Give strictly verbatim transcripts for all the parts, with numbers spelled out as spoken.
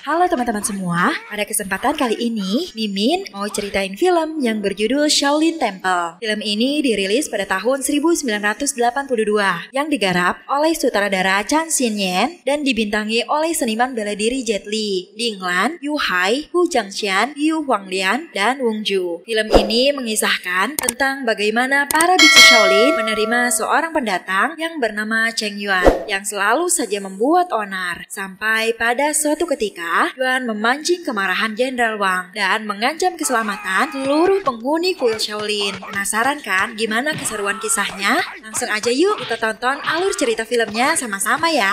Halo teman-teman semua, pada kesempatan kali ini Mimin mau ceritain film yang berjudul Shaolin Temple. Film ini dirilis pada tahun seribu sembilan ratus delapan puluh dua yang digarap oleh sutradara Chang Hsin-yen dan dibintangi oleh seniman bela diri Jet Li, Ding Lan, Yu Hai, Hu Jiangxian, Yu Huanglian, dan Wong Ju. Film ini mengisahkan tentang bagaimana para biksu Shaolin menerima seorang pendatang yang bernama Cheng Yuan yang selalu saja membuat onar, sampai pada suatu ketika Yuan memancing kemarahan Jenderal Wang dan mengancam keselamatan seluruh penghuni kuil Shaolin. Penasaran kan gimana keseruan kisahnya? Langsung aja yuk kita tonton alur cerita filmnya sama-sama ya.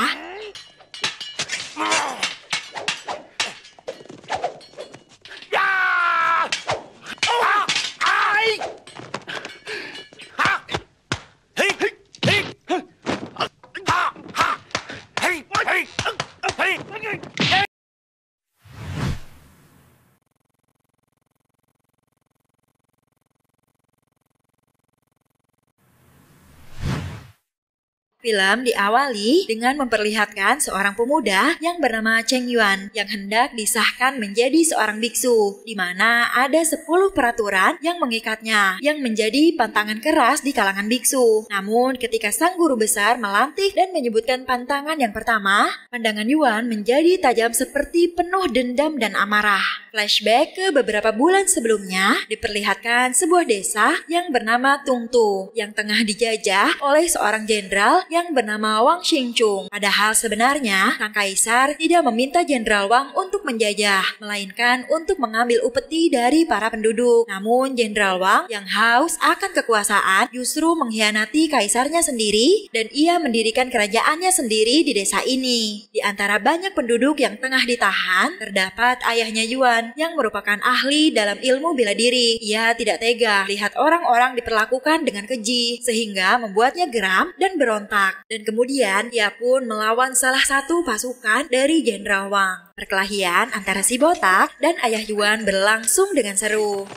Film diawali dengan memperlihatkan seorang pemuda yang bernama Cheng Yuan yang hendak disahkan menjadi seorang biksu, di mana ada sepuluh peraturan yang mengikatnya yang menjadi pantangan keras di kalangan biksu. Namun ketika sang guru besar melantik dan menyebutkan pantangan yang pertama, pandangan Yuan menjadi tajam seperti penuh dendam dan amarah. Flashback ke beberapa bulan sebelumnya diperlihatkan sebuah desa yang bernama Tung Tu yang tengah dijajah oleh seorang jenderal yang bernama Wang Xingchung. Padahal sebenarnya sang kaisar tidak meminta Jenderal Wang untuk menjajah, melainkan untuk mengambil upeti dari para penduduk. Namun Jenderal Wang yang haus akan kekuasaan justru mengkhianati kaisarnya sendiri dan ia mendirikan kerajaannya sendiri di desa ini. Di antara banyak penduduk yang tengah ditahan, terdapat ayahnya Yuan yang merupakan ahli dalam ilmu bela diri. Ia tidak tega lihat orang-orang diperlakukan dengan keji sehingga membuatnya geram dan berontak. Dan kemudian ia pun melawan salah satu pasukan dari Jenderal Wang. Perkelahian antara si botak dan ayah Yuan berlangsung dengan seru.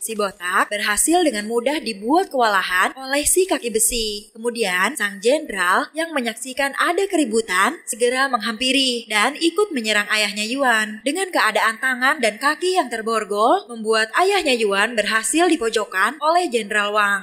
Si botak berhasil dengan mudah dibuat kewalahan oleh si kaki besi. Kemudian sang jenderal yang menyaksikan ada keributan segera menghampiri dan ikut menyerang ayahnya Yuan. Dengan keadaan tangan dan kaki yang terborgol membuat ayahnya Yuan berhasil dipojokkan oleh Jenderal Wang.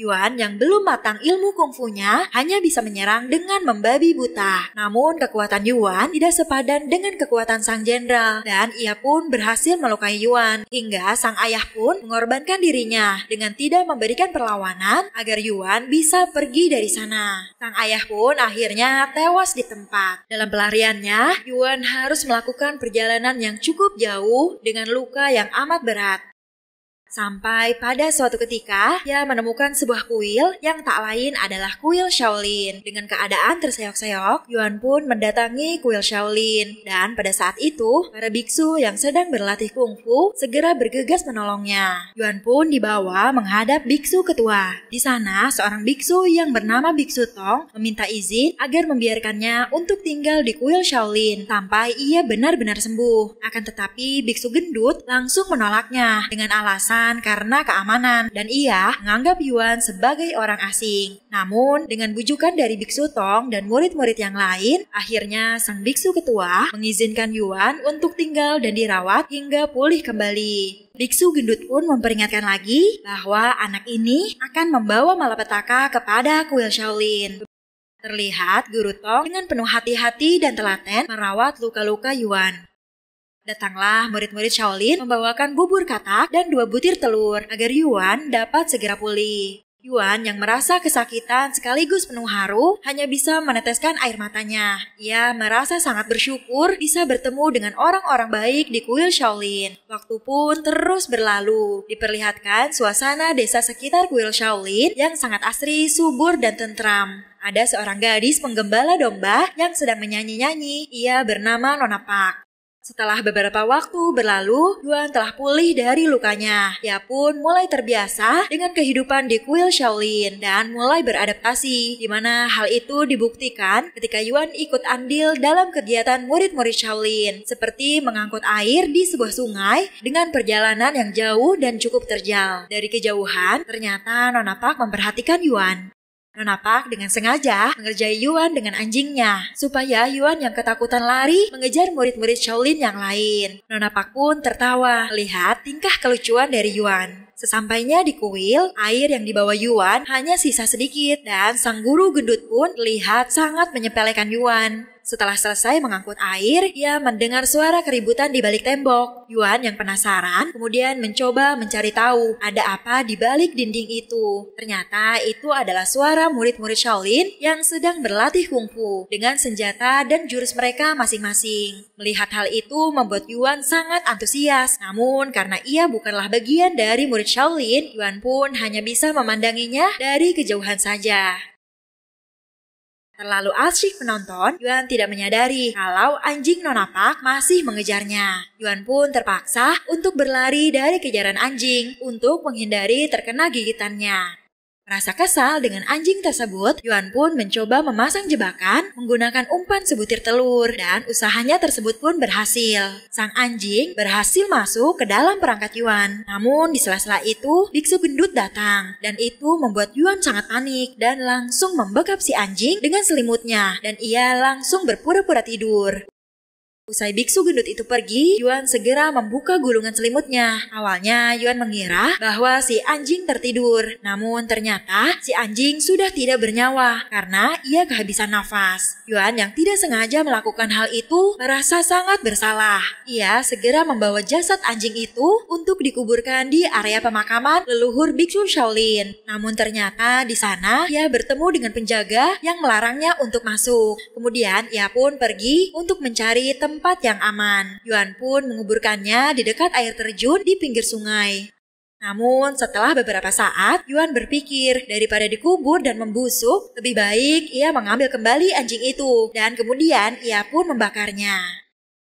Yuan yang belum matang ilmu kungfunya hanya bisa menyerang dengan membabi buta. Namun kekuatan Yuan tidak sepadan dengan kekuatan sang jenderal dan ia pun berhasil melukai Yuan hingga sang ayah pun mengorbankan dirinya dengan tidak memberikan perlawanan agar Yuan bisa pergi dari sana. Sang ayah pun akhirnya tewas di tempat. Dalam pelariannya, Yuan harus melakukan perjalanan yang cukup jauh dengan luka yang amat berat. Sampai pada suatu ketika, ia menemukan sebuah kuil yang tak lain adalah kuil Shaolin. Dengan keadaan terseok-seok, Yuan pun mendatangi kuil Shaolin. Dan pada saat itu, para biksu yang sedang berlatih kungfu segera bergegas menolongnya. Yuan pun dibawa menghadap biksu ketua. Di sana, seorang biksu yang bernama Biksu Tong meminta izin agar membiarkannya untuk tinggal di kuil Shaolin sampai ia benar-benar sembuh. Akan tetapi, biksu gendut langsung menolaknya dengan alasan karena keamanan dan ia menganggap Yuan sebagai orang asing. Namun dengan bujukan dari Biksu Tong dan murid-murid yang lain, akhirnya sang biksu ketua mengizinkan Yuan untuk tinggal dan dirawat hingga pulih kembali. Biksu gendut pun memperingatkan lagi bahwa anak ini akan membawa malapetaka kepada kuil Shaolin. Terlihat Guru Tong dengan penuh hati-hati dan telaten merawat luka-luka Yuan. Datanglah murid-murid Shaolin membawakan bubur katak dan dua butir telur agar Yuan dapat segera pulih. Yuan yang merasa kesakitan sekaligus penuh haru hanya bisa meneteskan air matanya. Ia merasa sangat bersyukur bisa bertemu dengan orang-orang baik di kuil Shaolin. Waktu pun terus berlalu. Diperlihatkan suasana desa sekitar kuil Shaolin yang sangat asri, subur, dan tentram. Ada seorang gadis penggembala domba yang sedang menyanyi-nyanyi. Ia bernama Nona Pak. Setelah beberapa waktu berlalu, Yuan telah pulih dari lukanya. Dia pun mulai terbiasa dengan kehidupan di kuil Shaolin dan mulai beradaptasi, di mana hal itu dibuktikan ketika Yuan ikut andil dalam kegiatan murid-murid Shaolin, seperti mengangkut air di sebuah sungai dengan perjalanan yang jauh dan cukup terjal. Dari kejauhan, ternyata Nona Pak memperhatikan Yuan. Nona Pak dengan sengaja mengerjai Yuan dengan anjingnya, supaya Yuan yang ketakutan lari mengejar murid-murid Shaolin yang lain. Nona Pak pun tertawa melihat tingkah kelucuan dari Yuan. Sesampainya di kuil, air yang dibawa Yuan hanya sisa sedikit dan sang guru gendut pun terlihat sangat menyepelekan Yuan. Setelah selesai mengangkut air, ia mendengar suara keributan di balik tembok. Yuan yang penasaran kemudian mencoba mencari tahu ada apa di balik dinding itu. Ternyata itu adalah suara murid-murid Shaolin yang sedang berlatih kungfu dengan senjata dan jurus mereka masing-masing. Melihat hal itu membuat Yuan sangat antusias. Namun karena ia bukanlah bagian dari murid Shaolin, Yuan pun hanya bisa memandanginya dari kejauhan saja. Terlalu asyik menonton, Yuan tidak menyadari kalau anjing Nona Pak masih mengejarnya. Yuan pun terpaksa untuk berlari dari kejaran anjing untuk menghindari terkena gigitannya. Merasa kesal dengan anjing tersebut, Yuan pun mencoba memasang jebakan menggunakan umpan sebutir telur dan usahanya tersebut pun berhasil. Sang anjing berhasil masuk ke dalam perangkat Yuan. Namun di sela-sela itu, biksu gendut datang dan itu membuat Yuan sangat panik dan langsung membekap si anjing dengan selimutnya dan ia langsung berpura-pura tidur. Usai biksu gendut itu pergi, Yuan segera membuka gulungan selimutnya. Awalnya Yuan mengira bahwa si anjing tertidur. Namun ternyata si anjing sudah tidak bernyawa karena ia kehabisan nafas. Yuan yang tidak sengaja melakukan hal itu merasa sangat bersalah. Ia segera membawa jasad anjing itu untuk dikuburkan di area pemakaman leluhur biksu Shaolin. Namun ternyata di sana ia bertemu dengan penjaga yang melarangnya untuk masuk. Kemudian ia pun pergi untuk mencari tempat tempat yang aman. Yuan pun menguburkannya di dekat air terjun di pinggir sungai. Namun setelah beberapa saat, Yuan berpikir daripada dikubur dan membusuk, lebih baik ia mengambil kembali anjing itu dan kemudian ia pun membakarnya.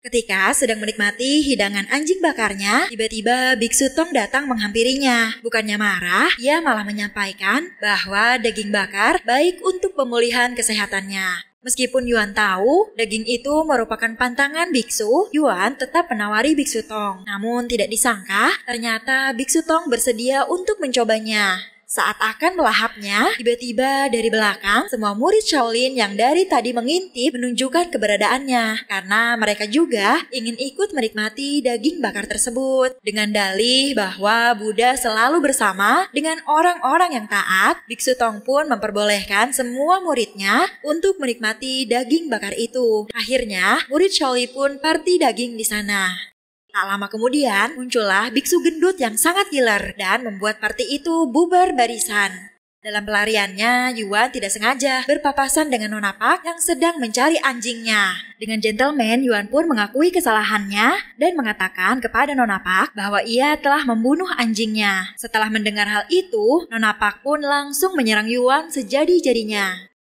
Ketika sedang menikmati hidangan anjing bakarnya, tiba-tiba biksu Tong datang menghampirinya. Bukannya marah, ia malah menyampaikan bahwa daging bakar baik untuk pemulihan kesehatannya. Meskipun Yuan tahu daging itu merupakan pantangan biksu, Yuan tetap menawari biksu Tong. Namun tidak disangka, ternyata biksu Tong bersedia untuk mencobanya. Saat akan melahapnya, tiba-tiba dari belakang, semua murid Shaolin yang dari tadi mengintip menunjukkan keberadaannya. Karena mereka juga ingin ikut menikmati daging bakar tersebut. Dengan dalih bahwa Buddha selalu bersama dengan orang-orang yang taat, biksu Tong pun memperbolehkan semua muridnya untuk menikmati daging bakar itu. Akhirnya, murid Shaolin pun party daging di sana. Tak lama kemudian, muncullah biksu gendut yang sangat giler dan membuat parti itu bubar barisan. Dalam pelariannya, Yuan tidak sengaja berpapasan dengan Nona Pak yang sedang mencari anjingnya. Dengan gentleman, Yuan pun mengakui kesalahannya dan mengatakan kepada Nona Pak bahwa ia telah membunuh anjingnya. Setelah mendengar hal itu, Nona Pak pun langsung menyerang Yuan sejadi-jadinya.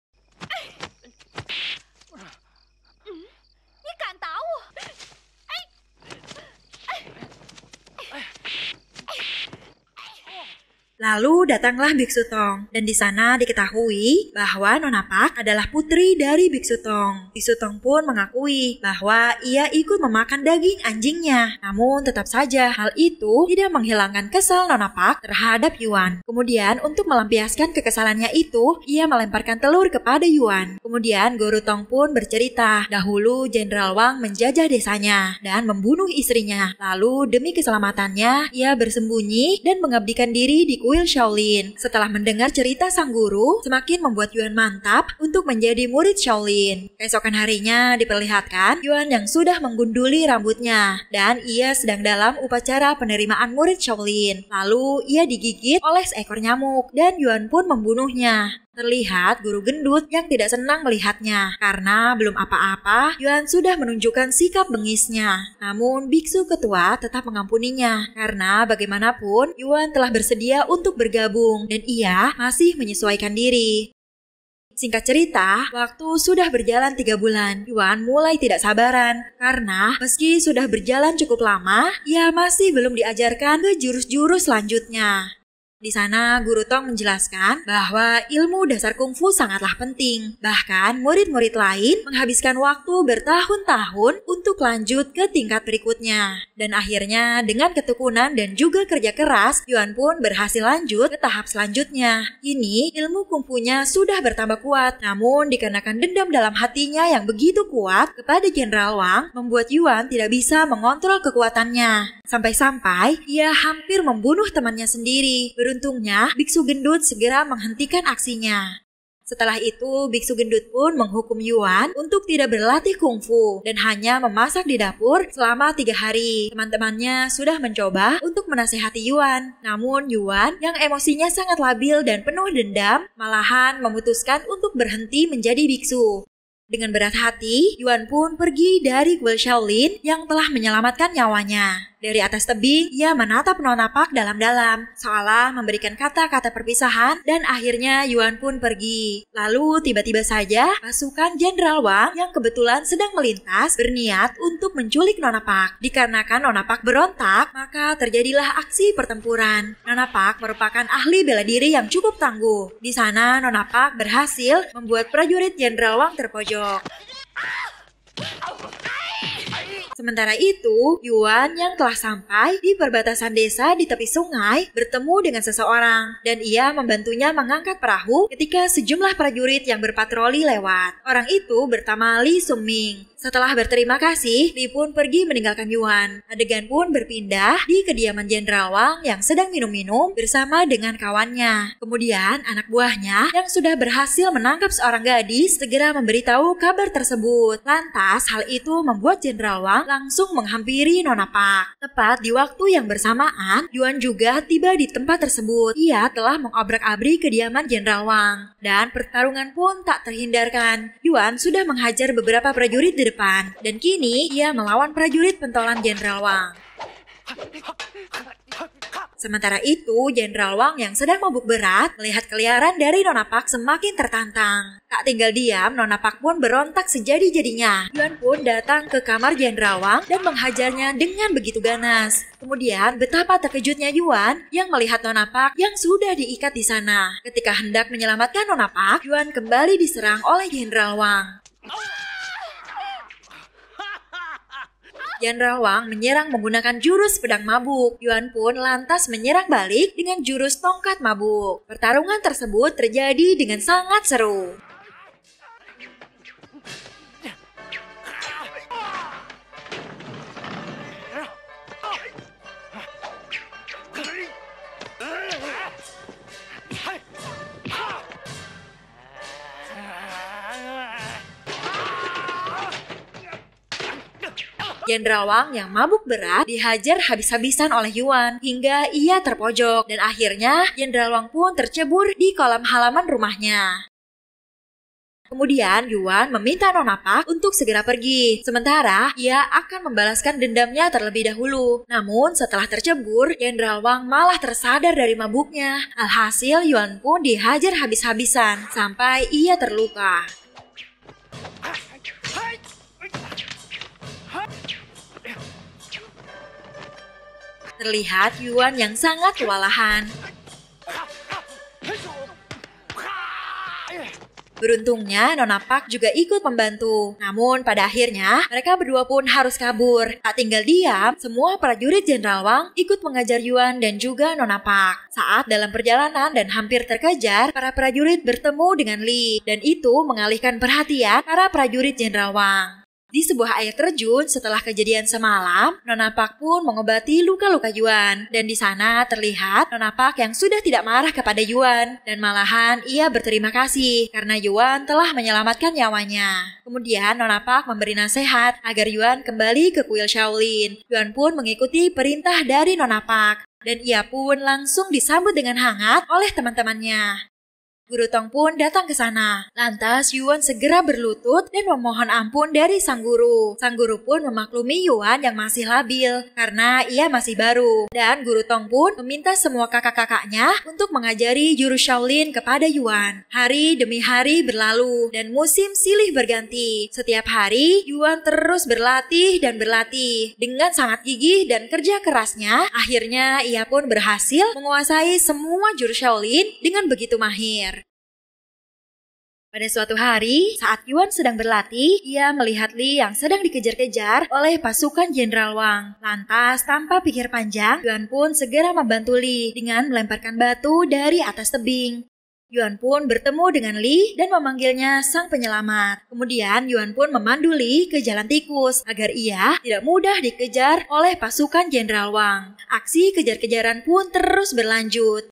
Lalu datanglah biksu Tong, dan di sana diketahui bahwa Nona Pak adalah putri dari biksu Tong. Biksu Tong pun mengakui bahwa ia ikut memakan daging anjingnya. Namun tetap saja hal itu tidak menghilangkan kesal Nona Pak terhadap Yuan. Kemudian untuk melampiaskan kekesalannya itu, ia melemparkan telur kepada Yuan. Kemudian Guru Tong pun bercerita, dahulu Jenderal Wang menjajah desanya dan membunuh istrinya. Lalu demi keselamatannya, ia bersembunyi dan mengabdikan diri di kuil Shaolin. Setelah mendengar cerita sang guru, semakin membuat Yuan mantap untuk menjadi murid Shaolin. Keesokan harinya diperlihatkan Yuan yang sudah menggunduli rambutnya dan ia sedang dalam upacara penerimaan murid Shaolin. Lalu ia digigit oleh seekor nyamuk dan Yuan pun membunuhnya. Terlihat guru gendut yang tidak senang melihatnya karena belum apa-apa Yuan sudah menunjukkan sikap bengisnya. Namun biksu ketua tetap mengampuninya karena bagaimanapun Yuan telah bersedia untuk bergabung dan ia masih menyesuaikan diri. Singkat cerita, waktu sudah berjalan tiga bulan. Yuan mulai tidak sabaran, karena meski sudah berjalan cukup lama, ia masih belum diajarkan ke jurus-jurus selanjutnya. Di sana, Guru Tong menjelaskan bahwa ilmu dasar kungfu sangatlah penting. Bahkan, murid-murid lain menghabiskan waktu bertahun-tahun untuk lanjut ke tingkat berikutnya. Dan akhirnya, dengan ketekunan dan juga kerja keras, Yuan pun berhasil lanjut ke tahap selanjutnya. Kini, ilmu kungfunya sudah bertambah kuat. Namun, dikarenakan dendam dalam hatinya yang begitu kuat kepada Jenderal Wang, membuat Yuan tidak bisa mengontrol kekuatannya. Sampai-sampai, ia hampir membunuh temannya sendiri. Beruntungnya, biksu gendut segera menghentikan aksinya. Setelah itu, biksu gendut pun menghukum Yuan untuk tidak berlatih kungfu dan hanya memasak di dapur selama tiga hari. Teman-temannya sudah mencoba untuk menasehati Yuan. Namun, Yuan yang emosinya sangat labil dan penuh dendam, malahan memutuskan untuk berhenti menjadi biksu. Dengan berat hati, Yuan pun pergi dari kuil Shaolin yang telah menyelamatkan nyawanya. Dari atas tebing, ia menatap nonapak dalam-dalam, seolah memberikan kata-kata perpisahan, dan akhirnya Yuan pun pergi. Lalu tiba-tiba saja, pasukan Jenderal Wang yang kebetulan sedang melintas berniat untuk menculik nonapak. Dikarenakan nonapak berontak, maka terjadilah aksi pertempuran. Nonapak merupakan ahli bela diri yang cukup tangguh. Di sana, nonapak berhasil membuat prajurit Jenderal Wang terpojok. Sementara itu, Yuan yang telah sampai di perbatasan desa di tepi sungai bertemu dengan seseorang, dan ia membantunya mengangkat perahu ketika sejumlah prajurit yang berpatroli lewat. Orang itu bernama Li Suming. Setelah berterima kasih, Li pun pergi meninggalkan Yuan. Adegan pun berpindah di kediaman Jenderal Wang yang sedang minum-minum bersama dengan kawannya. Kemudian, anak buahnya yang sudah berhasil menangkap seorang gadis segera memberitahu kabar tersebut. Lantas, hal itu membuat Jenderal Wang langsung menghampiri Nona Pak. Tepat di waktu yang bersamaan, Yuan juga tiba di tempat tersebut. Ia telah mengobrak-abrik kediaman Jenderal Wang, dan pertarungan pun tak terhindarkan. Yuan sudah menghajar beberapa prajurit di depan, dan kini ia melawan prajurit pentolan Jenderal Wang. Sementara itu, Jenderal Wang yang sedang mabuk berat melihat keliaran dari Nona Pak semakin tertantang. Tak tinggal diam, Nona Pak pun berontak sejadi-jadinya. Yuan pun datang ke kamar Jenderal Wang dan menghajarnya dengan begitu ganas. Kemudian, betapa terkejutnya Yuan yang melihat Nona Pak yang sudah diikat di sana. Ketika hendak menyelamatkan Nona Pak, Yuan kembali diserang oleh Jenderal Wang. Jenderal Wang menyerang menggunakan jurus pedang mabuk. Yuan pun lantas menyerang balik dengan jurus tongkat mabuk. Pertarungan tersebut terjadi dengan sangat seru. Jenderal Wang yang mabuk berat dihajar habis-habisan oleh Yuan hingga ia terpojok, dan akhirnya Jenderal Wang pun tercebur di kolam halaman rumahnya. Kemudian Yuan meminta Nona Pak untuk segera pergi, sementara ia akan membalaskan dendamnya terlebih dahulu. Namun setelah tercebur, Jenderal Wang malah tersadar dari mabuknya. Alhasil Yuan pun dihajar habis-habisan sampai ia terluka. Terlihat Yuan yang sangat kewalahan. Beruntungnya, Nona Pak juga ikut membantu. Namun, pada akhirnya, mereka berdua pun harus kabur. Tak tinggal diam, semua prajurit Jenderal Wang ikut mengajar Yuan dan juga Nona Pak. Saat dalam perjalanan dan hampir terkejar, para prajurit bertemu dengan Li. Dan itu mengalihkan perhatian para prajurit Jenderal Wang. Di sebuah air terjun setelah kejadian semalam, Nona Pak pun mengobati luka-luka Yuan. Dan di sana terlihat Nona Pak yang sudah tidak marah kepada Yuan. Dan malahan ia berterima kasih karena Yuan telah menyelamatkan nyawanya. Kemudian Nona Pak memberi nasihat agar Yuan kembali ke kuil Shaolin. Yuan pun mengikuti perintah dari Nona Pak. Dan ia pun langsung disambut dengan hangat oleh teman-temannya. Guru Tong pun datang ke sana. Lantas Yuan segera berlutut dan memohon ampun dari sang guru. Sang guru pun memaklumi Yuan yang masih labil karena ia masih baru. Dan Guru Tong pun meminta semua kakak-kakaknya untuk mengajari jurus Shaolin kepada Yuan. Hari demi hari berlalu dan musim silih berganti. Setiap hari Yuan terus berlatih dan berlatih. Dengan sangat gigih dan kerja kerasnya, akhirnya ia pun berhasil menguasai semua jurus Shaolin dengan begitu mahir. Pada suatu hari, saat Yuan sedang berlatih, ia melihat Li yang sedang dikejar-kejar oleh pasukan Jenderal Wang. Lantas, tanpa pikir panjang, Yuan pun segera membantu Li dengan melemparkan batu dari atas tebing. Yuan pun bertemu dengan Li dan memanggilnya sang penyelamat. Kemudian, Yuan pun memandu Li ke jalan tikus agar ia tidak mudah dikejar oleh pasukan Jenderal Wang. Aksi kejar-kejaran pun terus berlanjut.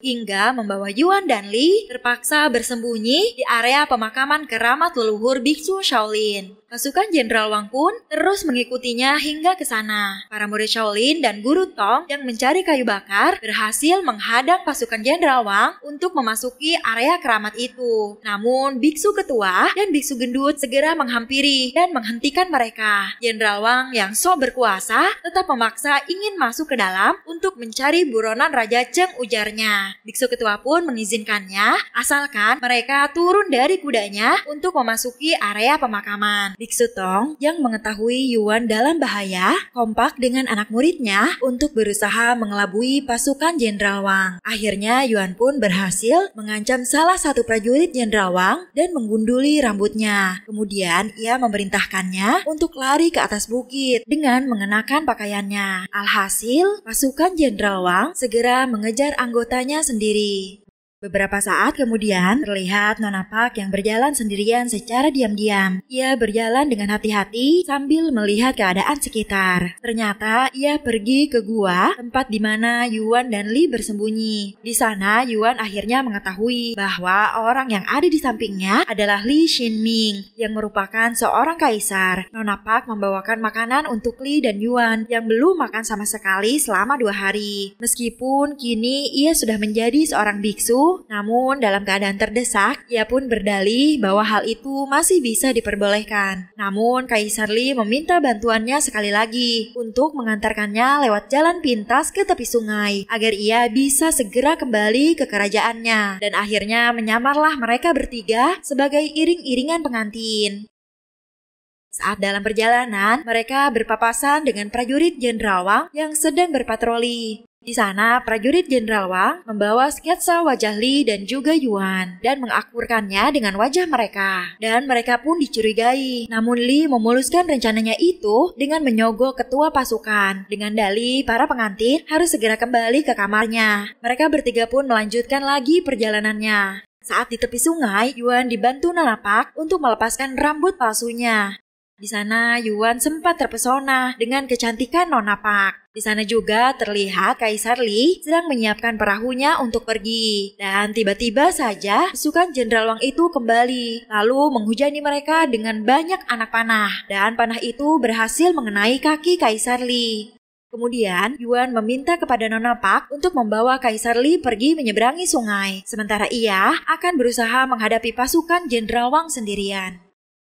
Hingga membawa Yuan dan Li terpaksa bersembunyi di area pemakaman keramat leluhur Biksu Shaolin. Pasukan Jenderal Wang pun terus mengikutinya hingga ke sana. Para murid Shaolin dan Guru Tong yang mencari kayu bakar berhasil menghadang pasukan Jenderal Wang untuk memasuki area keramat itu. Namun, Biksu Ketua dan Biksu Gendut segera menghampiri dan menghentikan mereka. Jenderal Wang yang sok berkuasa tetap memaksa ingin masuk ke dalam untuk mencari buronan Raja Cheng, ujarnya. Biksu Ketua pun mengizinkannya asalkan mereka turun dari kudanya untuk memasuki area pemakaman. Biksu Tong yang mengetahui Yuan dalam bahaya kompak dengan anak muridnya untuk berusaha mengelabui pasukan Jenderal Wang. Akhirnya Yuan pun berhasil mengancam salah satu prajurit Jenderal Wang dan menggunduli rambutnya. Kemudian ia memerintahkannya untuk lari ke atas bukit dengan mengenakan pakaiannya. Alhasil pasukan Jenderal Wang segera mengejar anggotanya sendiri. Beberapa saat kemudian terlihat Nona Pak yang berjalan sendirian secara diam-diam. Ia berjalan dengan hati-hati sambil melihat keadaan sekitar. Ternyata ia pergi ke gua tempat di mana Yuan dan Li bersembunyi. Di sana Yuan akhirnya mengetahui bahwa orang yang ada di sampingnya adalah Li Xinming yang merupakan seorang kaisar. Nona Pak membawakan makanan untuk Li dan Yuan yang belum makan sama sekali selama dua hari. Meskipun kini ia sudah menjadi seorang biksu, namun dalam keadaan terdesak, ia pun berdalih bahwa hal itu masih bisa diperbolehkan. Namun Kaisar Li meminta bantuannya sekali lagi untuk mengantarkannya lewat jalan pintas ke tepi sungai agar ia bisa segera kembali ke kerajaannya. Dan akhirnya menyamarlah mereka bertiga sebagai iring-iringan pengantin. Saat dalam perjalanan, mereka berpapasan dengan prajurit Jenderal Wang yang sedang berpatroli. Di sana, prajurit Jenderal Wang membawa sketsa wajah Li dan juga Yuan dan mengakurkannya dengan wajah mereka. Dan mereka pun dicurigai. Namun Li memuluskan rencananya itu dengan menyogok ketua pasukan. Dengan dalih, para pengantin harus segera kembali ke kamarnya. Mereka bertiga pun melanjutkan lagi perjalanannya. Saat di tepi sungai, Yuan dibantu Nona Pak untuk melepaskan rambut palsunya. Di sana, Yuan sempat terpesona dengan kecantikan Nona Pak. Di sana juga terlihat Kaisar Li sedang menyiapkan perahunya untuk pergi. Dan tiba-tiba saja, pasukan Jenderal Wang itu kembali, lalu menghujani mereka dengan banyak anak panah. Dan panah itu berhasil mengenai kaki Kaisar Li. Kemudian, Yuan meminta kepada Nona Pak untuk membawa Kaisar Li pergi menyeberangi sungai, sementara ia akan berusaha menghadapi pasukan Jenderal Wang sendirian.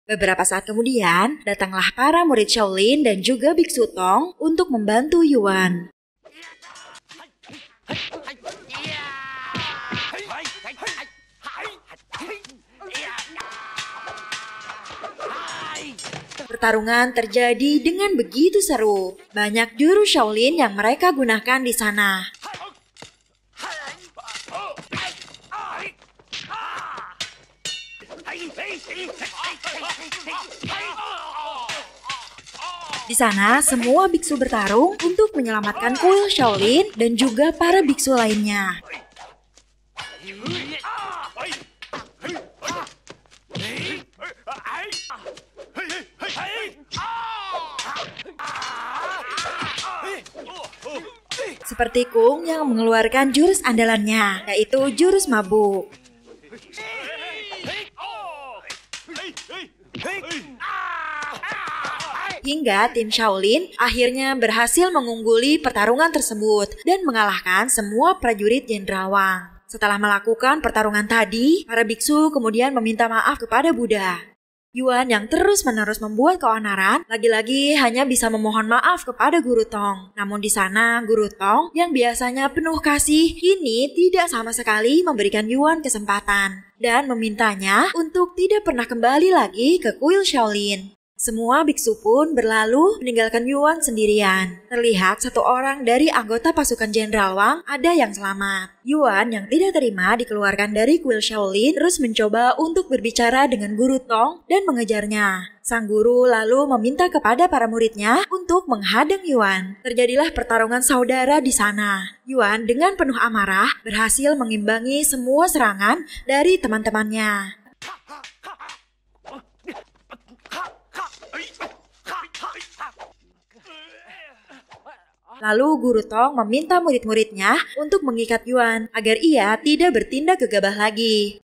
Beberapa saat kemudian, datanglah para murid Shaolin dan juga Biksu Tong untuk membantu Yuan. Pertarungan terjadi dengan begitu seru. Banyak jurus Shaolin yang mereka gunakan di sana. Di sana, semua biksu bertarung untuk menyelamatkan kuil Shaolin dan juga para biksu lainnya. Seperti Kung yang mengeluarkan jurus andalannya, yaitu jurus mabuk. Hingga tim Shaolin akhirnya berhasil mengungguli pertarungan tersebut dan mengalahkan semua prajurit Jenderal Wang. Setelah melakukan pertarungan tadi, para biksu kemudian meminta maaf kepada Buddha. Yuan yang terus-menerus membuat keonaran, lagi-lagi hanya bisa memohon maaf kepada Guru Tong. Namun di sana, Guru Tong yang biasanya penuh kasih, kini tidak sama sekali memberikan Yuan kesempatan. Dan memintanya untuk tidak pernah kembali lagi ke kuil Shaolin. Semua biksu pun berlalu meninggalkan Yuan sendirian. Terlihat satu orang dari anggota pasukan Jenderal Wang ada yang selamat. Yuan yang tidak terima dikeluarkan dari kuil Shaolin terus mencoba untuk berbicara dengan Guru Tong dan mengejarnya. Sang guru lalu meminta kepada para muridnya untuk menghadang Yuan. Terjadilah pertarungan saudara di sana. Yuan dengan penuh amarah berhasil mengimbangi semua serangan dari teman-temannya. Lalu Guru Tong meminta murid-muridnya untuk mengikat Yuan agar ia tidak bertindak gegabah lagi.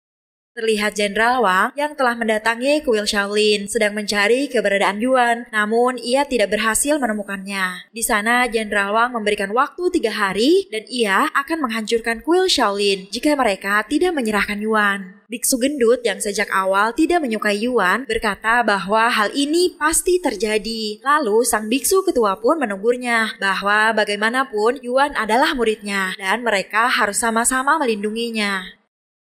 Terlihat Jenderal Wang yang telah mendatangi kuil Shaolin sedang mencari keberadaan Yuan, namun ia tidak berhasil menemukannya. Di sana Jenderal Wang memberikan waktu tiga hari dan ia akan menghancurkan kuil Shaolin jika mereka tidak menyerahkan Yuan. Biksu gendut yang sejak awal tidak menyukai Yuan berkata bahwa hal ini pasti terjadi. Lalu sang biksu ketua pun menegurnya bahwa bagaimanapun Yuan adalah muridnya dan mereka harus sama-sama melindunginya.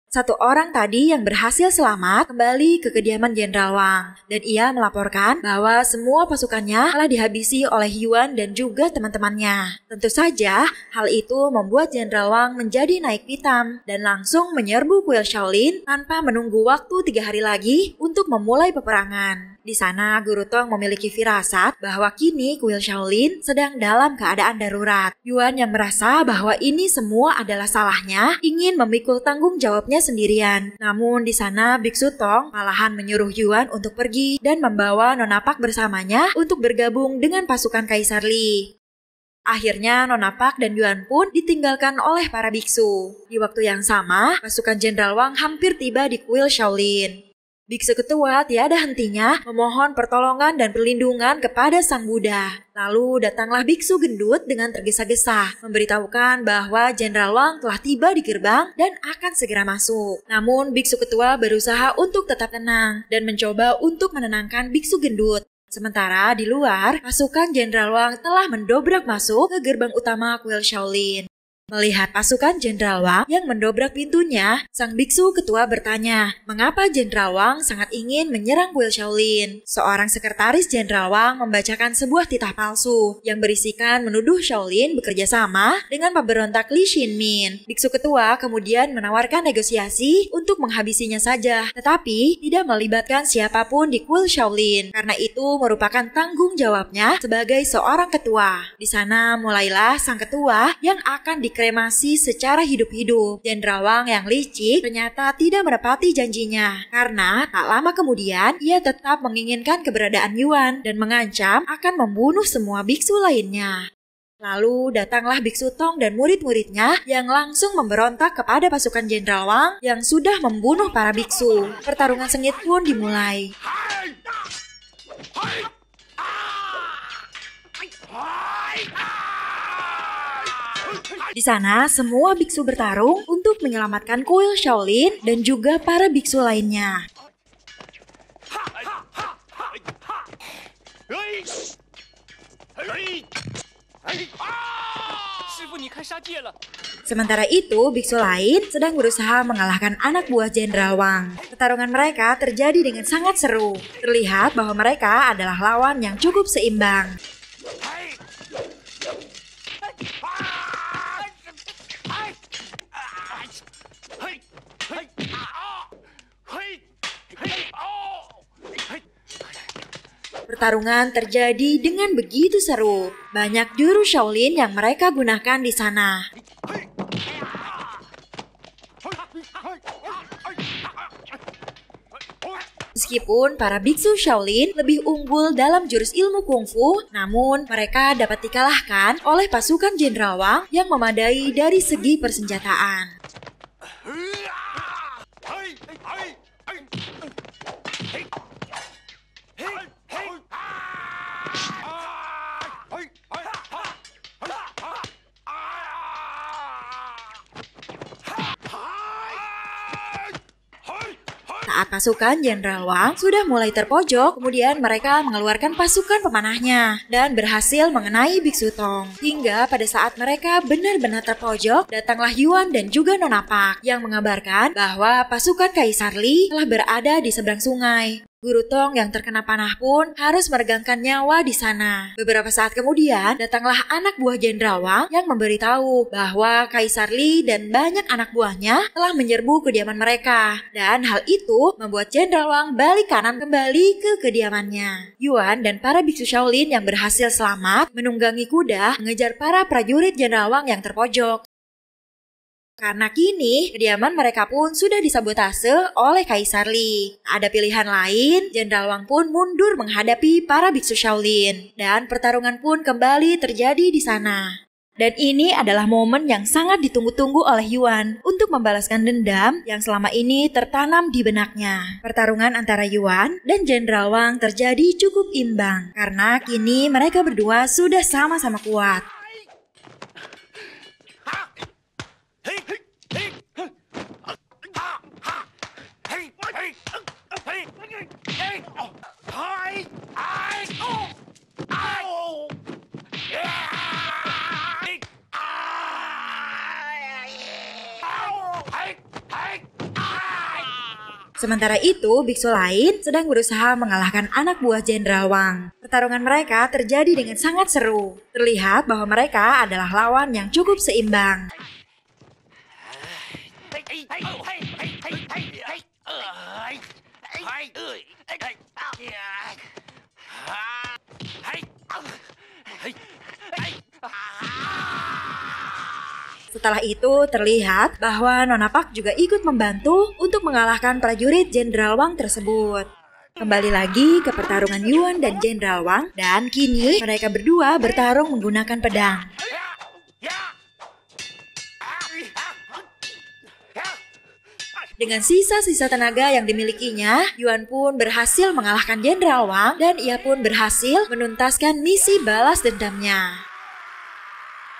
Satu orang tadi yang berhasil selamat kembali ke kediaman Jenderal Wang dan ia melaporkan bahwa semua pasukannya telah dihabisi oleh Yuan dan juga teman-temannya. Tentu saja hal itu membuat Jenderal Wang menjadi naik pitam dan langsung menyerbu kuil Shaolin tanpa menunggu waktu tiga hari lagi untuk memulai peperangan. Di sana Guru Tong memiliki firasat bahwa kini kuil Shaolin sedang dalam keadaan darurat. Yuan yang merasa bahwa ini semua adalah salahnya ingin memikul tanggung jawabnya sendirian. Namun di sana biksu Tong malahan menyuruh Yuan untuk pergi dan membawa Nonapak bersamanya untuk bergabung dengan pasukan Kaisar Li. Akhirnya Nonapak dan Yuan pun ditinggalkan oleh para biksu. Di waktu yang sama, pasukan Jenderal Wang hampir tiba di kuil Shaolin. Biksu ketua tiada hentinya memohon pertolongan dan perlindungan kepada Sang Buddha. Lalu datanglah biksu gendut dengan tergesa-gesa, memberitahukan bahwa Jenderal Wang telah tiba di gerbang dan akan segera masuk. Namun biksu ketua berusaha untuk tetap tenang dan mencoba untuk menenangkan biksu gendut. Sementara di luar, pasukan Jenderal Wang telah mendobrak masuk ke gerbang utama kuil Shaolin. Melihat pasukan Jenderal Wang yang mendobrak pintunya, sang biksu ketua bertanya, mengapa Jenderal Wang sangat ingin menyerang kuil Shaolin? Seorang sekretaris Jenderal Wang membacakan sebuah titah palsu yang berisikan menuduh Shaolin bekerja sama dengan pemberontak Li Xinmin. Biksu ketua kemudian menawarkan negosiasi untuk menghabisinya saja, tetapi tidak melibatkan siapapun di kuil Shaolin karena itu merupakan tanggung jawabnya sebagai seorang ketua. Di sana mulailah sang ketua yang akan di kremasi secara hidup-hidup. Jenderal Wang yang licik ternyata tidak menepati janjinya karena tak lama kemudian ia tetap menginginkan keberadaan Yuan dan mengancam akan membunuh semua biksu lainnya. Lalu datanglah biksu Tong dan murid-muridnya yang langsung memberontak kepada pasukan Jenderal Wang yang sudah membunuh para biksu. Pertarungan sengit pun dimulai. Di sana, semua biksu bertarung untuk menyelamatkan kuil Shaolin dan juga para biksu lainnya. Sementara itu, biksu lain sedang berusaha mengalahkan anak buah Jenderal Wang. Pertarungan mereka terjadi dengan sangat seru. Terlihat bahwa mereka adalah lawan yang cukup seimbang. Pertarungan terjadi dengan begitu seru. Banyak juru Shaolin yang mereka gunakan di sana. Meskipun para biksu Shaolin lebih unggul dalam jurus ilmu kungfu, namun mereka dapat dikalahkan oleh pasukan Jenderal Wang yang memadai dari segi persenjataan. Ha! Saat pasukan Jenderal Wang sudah mulai terpojok, kemudian mereka mengeluarkan pasukan pemanahnya dan berhasil mengenai Biksu Tong. Hingga pada saat mereka benar-benar terpojok, datanglah Yuan dan juga Nona Pak yang mengabarkan bahwa pasukan Kaisar Li telah berada di seberang sungai. Guru Tong yang terkena panah pun harus meregangkan nyawa di sana. Beberapa saat kemudian, datanglah anak buah Jenderal Wang yang memberitahu bahwa Kaisar Li dan banyak anak buahnya telah menyerbu kediaman mereka. Dan hal itu membuat Jenderal Wang balik kanan kembali ke kediamannya. Yuan dan para biksu Shaolin yang berhasil selamat menunggangi kuda mengejar para prajurit Jenderal Wang yang terpojok. Karena kini, kediaman mereka pun sudah disabotase oleh Kaisar Li. Ada pilihan lain, Jenderal Wang pun mundur menghadapi para biksu Shaolin. Dan pertarungan pun kembali terjadi di sana. Dan ini adalah momen yang sangat ditunggu-tunggu oleh Yuan untuk membalaskan dendam yang selama ini tertanam di benaknya. Pertarungan antara Yuan dan Jenderal Wang terjadi cukup imbang. Karena kini mereka berdua sudah sama-sama kuat. Sementara itu, biksu lain sedang berusaha mengalahkan anak buah Jenderal Wang. Pertarungan mereka terjadi dengan sangat seru. Terlihat bahwa mereka adalah lawan yang cukup seimbang. Setelah itu terlihat bahwa Nona Pak juga ikut membantu untuk mengalahkan prajurit Jenderal Wang tersebut. Kembali lagi ke pertarungan Yuan dan Jenderal Wang, dan kini mereka berdua bertarung menggunakan pedang. Dengan sisa-sisa tenaga yang dimilikinya, Yuan pun berhasil mengalahkan Jenderal Wang dan ia pun berhasil menuntaskan misi balas dendamnya.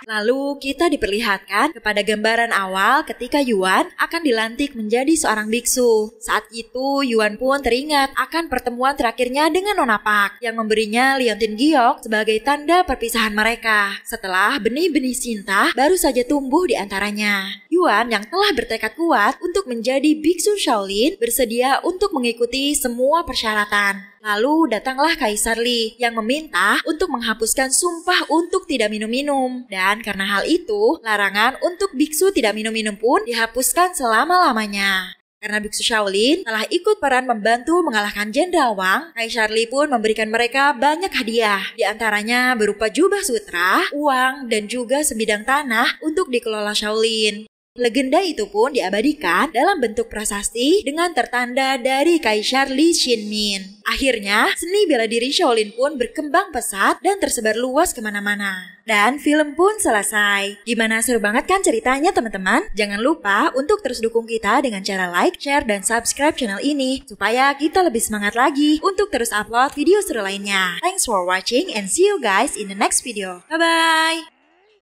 Lalu kita diperlihatkan kepada gambaran awal ketika Yuan akan dilantik menjadi seorang biksu. Saat itu Yuan pun teringat akan pertemuan terakhirnya dengan Nona Pak yang memberinya liontin giok sebagai tanda perpisahan mereka. Setelah benih-benih cinta baru saja tumbuh di antaranya. Yuan yang telah bertekad kuat untuk menjadi biksu Shaolin bersedia untuk mengikuti semua persyaratan. Lalu datanglah Kaisar Li yang meminta untuk menghapuskan sumpah untuk tidak minum-minum. Dan karena hal itu, larangan untuk biksu tidak minum-minum pun dihapuskan selama-lamanya. Karena biksu Shaolin telah ikut peran membantu mengalahkan Jenderal Wang, Kaisar Li pun memberikan mereka banyak hadiah. Di antaranya berupa jubah sutra, uang, dan juga sebidang tanah untuk dikelola Shaolin. Legenda itu pun diabadikan dalam bentuk prasasti dengan tertanda dari Kaisar Li Xinmin. Akhirnya, seni bela diri Shaolin pun berkembang pesat dan tersebar luas kemana-mana. Dan film pun selesai. Gimana, seru banget kan ceritanya teman-teman? Jangan lupa untuk terus dukung kita dengan cara like, share, dan subscribe channel ini. Supaya kita lebih semangat lagi untuk terus upload video seru lainnya. Thanks for watching and see you guys in the next video. Bye-bye!